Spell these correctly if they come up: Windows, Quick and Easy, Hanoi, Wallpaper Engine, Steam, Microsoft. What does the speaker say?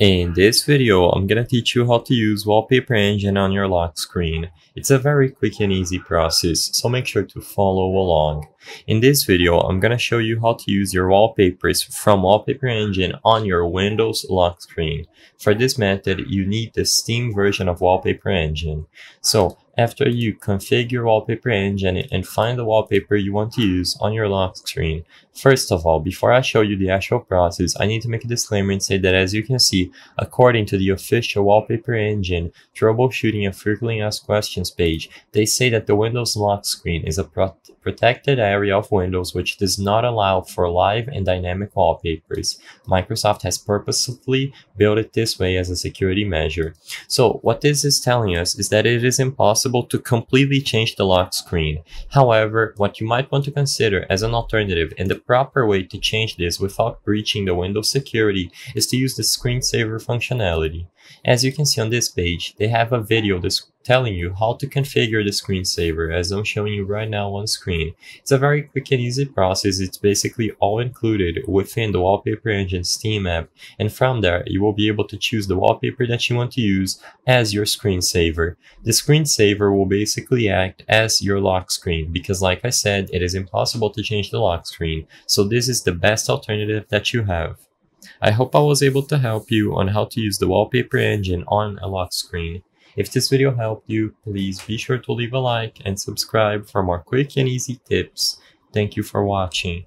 In this video, I'm gonna teach you how to use Wallpaper Engine on your lock screen. It's a very quick and easy process, so make sure to follow along. In this video, I'm gonna show you how to use your wallpapers from Wallpaper Engine on your Windows lock screen. For this method, you need the Steam version of Wallpaper Engine. So, after you configure your Wallpaper Engine and find the wallpaper you want to use on your lock screen, first of all, before I show you the actual process, I need to make a disclaimer and say that, as you can see, according to the official Wallpaper Engine troubleshooting and frequently asked questions page, they say that the Windows lock screen is a protected area of Windows which does not allow for live and dynamic wallpapers. Microsoft has purposefully built it this way as a security measure. So what this is telling us is that it is impossible to completely change the lock screen. However, what you might want to consider as an alternative and the proper way to change this without breaching the Windows security is to use the screensaver functionality. As you can see on this page, they have a video telling you how to configure the screensaver, as I'm showing you right now on screen. It's a very quick and easy process. It's basically all included within the Wallpaper Engine Steam app, and from there you will be able to choose the wallpaper that you want to use as your screensaver. The screensaver will basically act as your lock screen because, like I said, it is impossible to change the lock screen, so this is the best alternative that you have. I hope I was able to help you on how to use the Wallpaper Engine on a lock screen. If this video helped you, please be sure to leave a like and subscribe for more quick and easy tips. Thank you for watching.